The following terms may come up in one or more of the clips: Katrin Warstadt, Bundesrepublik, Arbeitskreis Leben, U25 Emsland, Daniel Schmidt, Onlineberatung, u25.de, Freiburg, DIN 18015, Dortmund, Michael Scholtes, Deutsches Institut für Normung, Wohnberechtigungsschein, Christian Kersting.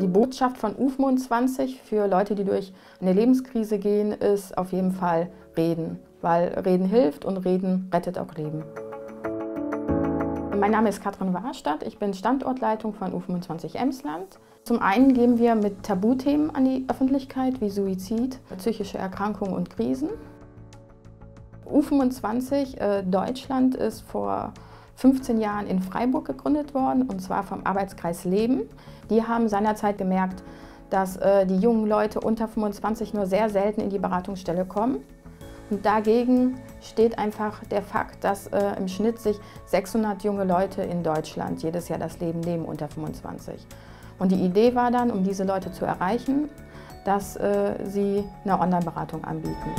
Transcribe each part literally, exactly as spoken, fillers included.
Die Botschaft von U fünfundzwanzig für Leute, die durch eine Lebenskrise gehen, ist auf jeden Fall reden, weil Reden hilft und Reden rettet auch Leben. Mein Name ist Katrin Warstadt, ich bin Standortleitung von U fünfundzwanzig Emsland. Zum einen gehen wir mit Tabuthemen an die Öffentlichkeit, wie Suizid, psychische Erkrankungen und Krisen. U fünfundzwanzig äh, Deutschland ist vor fünfzehn Jahren in Freiburg gegründet worden, und zwar vom Arbeitskreis Leben. Die haben seinerzeit gemerkt, dass äh, die jungen Leute unter fünfundzwanzig nur sehr selten in die Beratungsstelle kommen. Und dagegen steht einfach der Fakt, dass äh, im Schnitt sich sechshundert junge Leute in Deutschland jedes Jahr das Leben nehmen unter fünfundzwanzig. Und die Idee war dann, um diese Leute zu erreichen, dass äh, sie eine Online-Beratung anbieten.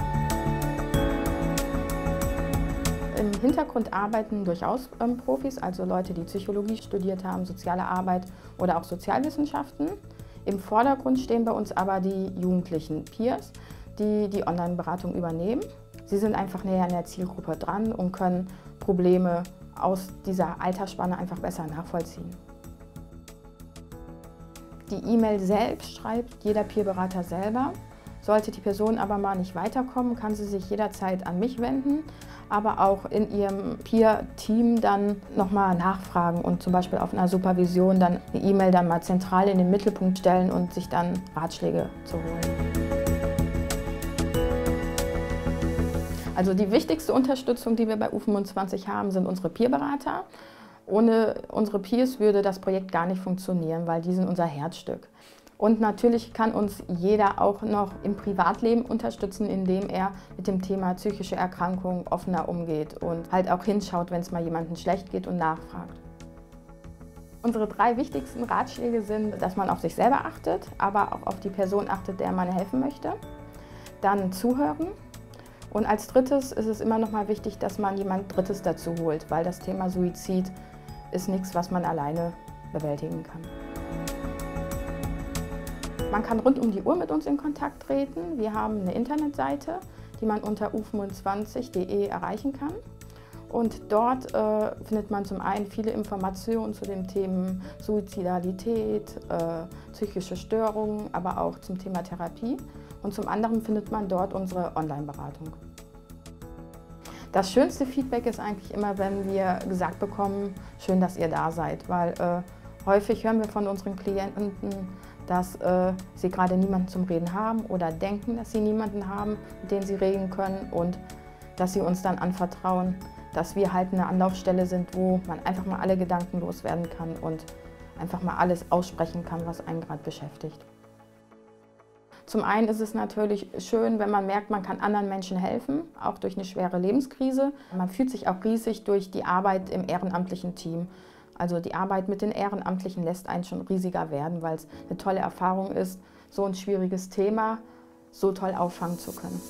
Im Hintergrund arbeiten durchaus ähm, Profis, also Leute, die Psychologie studiert haben, soziale Arbeit oder auch Sozialwissenschaften. Im Vordergrund stehen bei uns aber die jugendlichen Peers, die die Online-Beratung übernehmen. Sie sind einfach näher an der Zielgruppe dran und können Probleme aus dieser Altersspanne einfach besser nachvollziehen. Die E-Mail selbst schreibt jeder Peerberater selber. Sollte die Person aber mal nicht weiterkommen, kann sie sich jederzeit an mich wenden, aber auch in ihrem Peer-Team dann nochmal nachfragen und zum Beispiel auf einer Supervision dann eine E-Mail dann mal zentral in den Mittelpunkt stellen und sich dann Ratschläge zu holen. Also die wichtigste Unterstützung, die wir bei U fünfundzwanzig haben, sind unsere Peerberater. Ohne unsere Peers würde das Projekt gar nicht funktionieren, weil die sind unser Herzstück. Und natürlich kann uns jeder auch noch im Privatleben unterstützen, indem er mit dem Thema psychische Erkrankungen offener umgeht und halt auch hinschaut, wenn es mal jemandem schlecht geht und nachfragt. Unsere drei wichtigsten Ratschläge sind, dass man auf sich selber achtet, aber auch auf die Person achtet, der man helfen möchte. Dann zuhören. Und als drittes ist es immer noch mal wichtig, dass man jemand Drittes dazu holt, weil das Thema Suizid ist nichts, was man alleine bewältigen kann. Man kann rund um die Uhr mit uns in Kontakt treten. Wir haben eine Internetseite, die man unter u fünfundzwanzig punkt de erreichen kann. Und dort äh, findet man zum einen viele Informationen zu den Themen Suizidalität, äh, psychische Störungen, aber auch zum Thema Therapie. Und zum anderen findet man dort unsere Online-Beratung. Das schönste Feedback ist eigentlich immer, wenn wir gesagt bekommen, schön, dass ihr da seid, weil äh, häufig hören wir von unseren Klienten, dass äh, sie gerade niemanden zum Reden haben oder denken, dass sie niemanden haben, mit dem sie reden können, und dass sie uns dann anvertrauen, dass wir halt eine Anlaufstelle sind, wo man einfach mal alle Gedanken loswerden kann und einfach mal alles aussprechen kann, was einen gerade beschäftigt. Zum einen ist es natürlich schön, wenn man merkt, man kann anderen Menschen helfen, auch durch eine schwere Lebenskrise. Man fühlt sich auch riesig durch die Arbeit im ehrenamtlichen Team. Also die Arbeit mit den Ehrenamtlichen lässt einen schon riesiger werden, weil es eine tolle Erfahrung ist, so ein schwieriges Thema so toll auffangen zu können.